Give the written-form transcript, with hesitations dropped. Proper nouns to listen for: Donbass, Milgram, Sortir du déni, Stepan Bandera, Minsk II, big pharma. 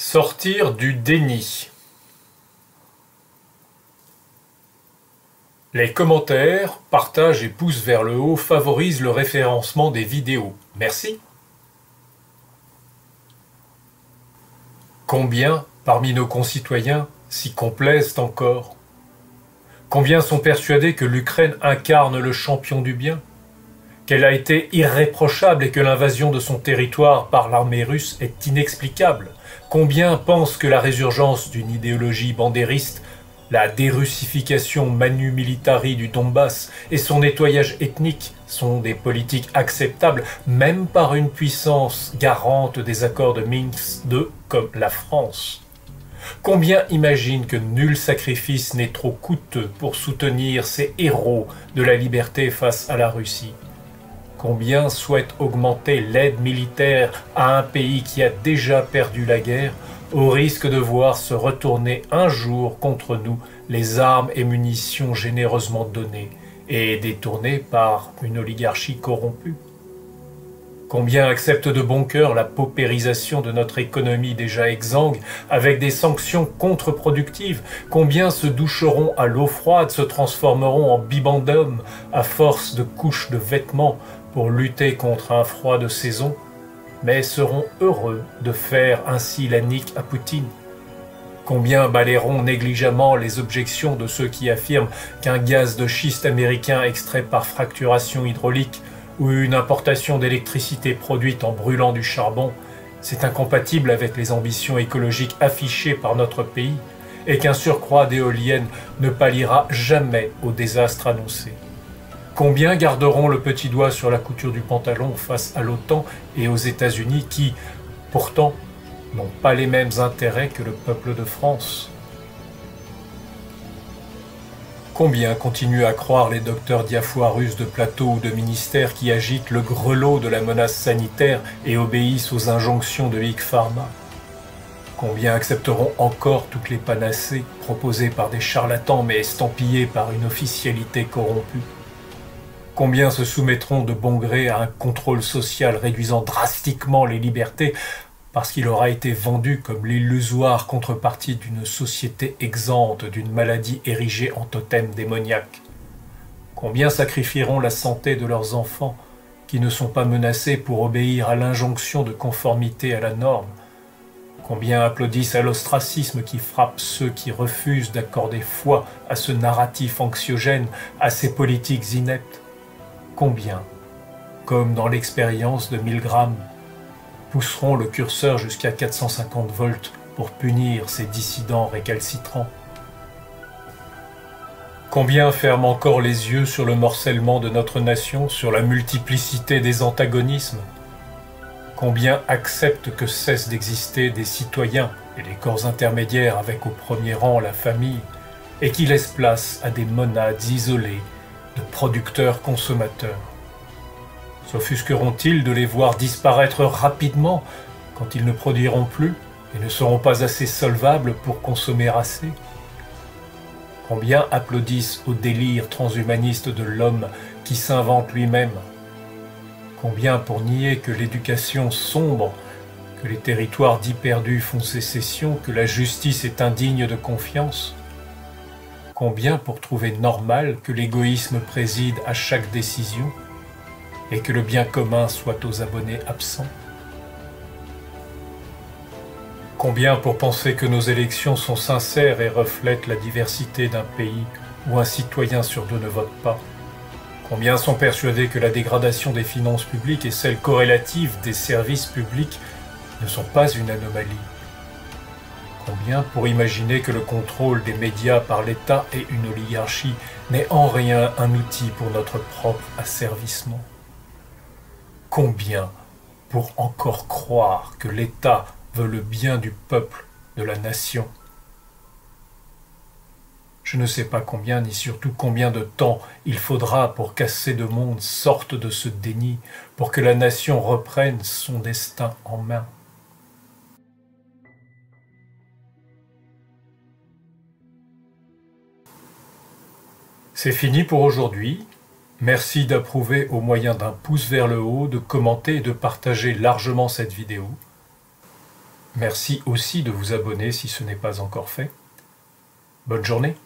Sortir du déni. Les commentaires, partages et pouces vers le haut favorisent le référencement des vidéos. Merci. Combien, parmi nos concitoyens, s'y complaisent encore? Combien sont persuadés que l'Ukraine incarne le champion du bien? Qu'elle a été irréprochable et que l'invasion de son territoire par l'armée russe est inexplicable? Combien pensent que la résurgence d'une idéologie bandériste, la dérussification manu militari du Donbass et son nettoyage ethnique sont des politiques acceptables, même par une puissance garante des accords de Minsk II comme la France? Combien imaginent que nul sacrifice n'est trop coûteux pour soutenir ces héros de la liberté face à la Russie? Combien souhaitent augmenter l'aide militaire à un pays qui a déjà perdu la guerre, au risque de voir se retourner un jour contre nous les armes et munitions généreusement données et détournées par une oligarchie corrompue? Combien acceptent de bon cœur la paupérisation de notre économie déjà exsangue avec des sanctions contre-productives? Combien se doucheront à l'eau froide, se transformeront en bibendum à force de couches de vêtements pour lutter contre un froid de saison, mais seront heureux de faire ainsi la nique à Poutine? Combien balayeront négligemment les objections de ceux qui affirment qu'un gaz de schiste américain extrait par fracturation hydraulique ou une importation d'électricité produite en brûlant du charbon, c'est incompatible avec les ambitions écologiques affichées par notre pays et qu'un surcroît d'éoliennes ne palliera jamais au désastre annoncé? Combien garderont le petit doigt sur la couture du pantalon face à l'OTAN et aux États-Unis qui, pourtant, n'ont pas les mêmes intérêts que le peuple de France? Combien continuent à croire les docteurs diafois russes de plateau ou de ministères qui agitent le grelot de la menace sanitaire et obéissent aux injonctions de Big Pharma? Combien accepteront encore toutes les panacées proposées par des charlatans mais estampillées par une officialité corrompue? Combien se soumettront de bon gré à un contrôle social réduisant drastiquement les libertés parce qu'il aura été vendu comme l'illusoire contrepartie d'une société exempte d'une maladie érigée en totem démoniaque? Combien sacrifieront la santé de leurs enfants qui ne sont pas menacés pour obéir à l'injonction de conformité à la norme? Combien applaudissent à l'ostracisme qui frappe ceux qui refusent d'accorder foi à ce narratif anxiogène, à ces politiques ineptes? Combien, comme dans l'expérience de Milgram, pousseront le curseur jusqu'à 450 volts pour punir ces dissidents récalcitrants? Combien ferment encore les yeux sur le morcellement de notre nation, sur la multiplicité des antagonismes? Combien acceptent que cessent d'exister des citoyens et des corps intermédiaires avec au premier rang la famille, et qui laissent place à des monades isolées, de producteurs-consommateurs? S'offusqueront-ils de les voir disparaître rapidement quand ils ne produiront plus et ne seront pas assez solvables pour consommer assez? Combien applaudissent au délire transhumaniste de l'homme qui s'invente lui-même? Combien pour nier que l'éducation sombre, que les territoires dits perdus font sécession, que la justice est indigne de confiance? Combien pour trouver normal que l'égoïsme préside à chaque décision et que le bien commun soit aux abonnés absents? Combien pour penser que nos élections sont sincères et reflètent la diversité d'un pays où un citoyen sur deux ne vote pas? Combien sont persuadés que la dégradation des finances publiques et celle corrélative des services publics ne sont pas une anomalie? Combien pour imaginer que le contrôle des médias par l'État et une oligarchie n'est en rien un outil pour notre propre asservissement? Combien pour encore croire que l'État veut le bien du peuple, de la nation? Je ne sais pas combien, ni surtout combien de temps il faudra pour qu'assez de monde sorte de ce déni, pour que la nation reprenne son destin en main. C'est fini pour aujourd'hui. Merci d'approuver au moyen d'un pouce vers le haut, de commenter et de partager largement cette vidéo. Merci aussi de vous abonner si ce n'est pas encore fait. Bonne journée.